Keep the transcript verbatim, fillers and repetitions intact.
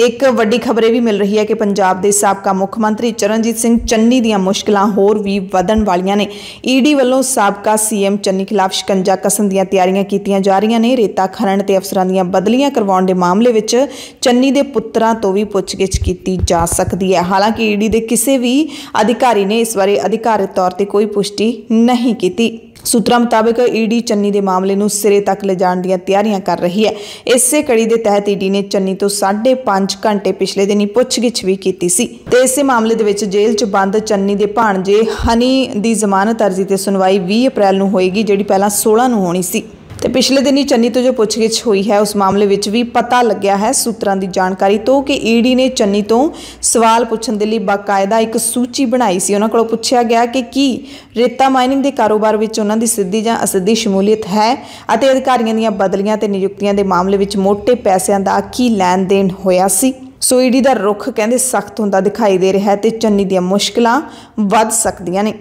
एक वड्डी खबरें भी मिल रही है कि पंजाब के सबका मुख्य मंत्री चरणजीत सिंह चन्नी दी मुश्किलां होर भी वधण वालियां ने। ईडी वल्लों सबका सीएम चन्नी खिलाफ शिकंजा कसन दी तैयारियां कीतियां जा रही ने। रेता खनन ते अफसरां दी बदलियां करवाउण दे मामले विच चन्नी दे पुत्रां तो भी पुछगिछ कीती जा सकदी है। हालांकि ईडी दे किसी भी अधिकारी ने इस बारे अधिकारिक तौर पर कोई पुष्टि नहीं कीती। सूत्रां मुताबिक ईडी चन्नी के मामले नूं सिरे तक ले जाण दीआं तैयारियां कर रही है। इसे कड़ी के तहत ईडी ने चन्नी तो साढ़े पांच घंटे पिछले दिन ही पुछगिछ भी की सी ते इस मामले दे विच जेल च बंद चन्नी के भाणजे हनी की जमानत अर्जी ते सुनवाई बीस अप्रैल नूं होएगी, जिहड़ी पहलां सोलह नूं होनी सी। तो पिछले दिन ही चन्नी तो जो पुछगिछ हुई है उस मामले विच भी पता लग्या है सूत्रां की जानकारी तो कि ईडी ने चन्नी तो सवाल पुछण दे लई बाकायदा एक सूची बनाई सी। उन्हां कोलों पुछया गया कि की रेता माइनिंग के कारोबार विच उन्हां दी सिद्धी जां असिद्धी शमूलियत है अते अधिकारियों दीयां बदलियां ते नियुक्तियां दे मामले विच मोटे पैसिਆਂ ਦਾ की लैण देण होया सी। सो ईडी का रुख कहते सख्त होंदा दिखाई दे रहा है ते चन्नी दीयां मुश्किलां वध सकदियां ने।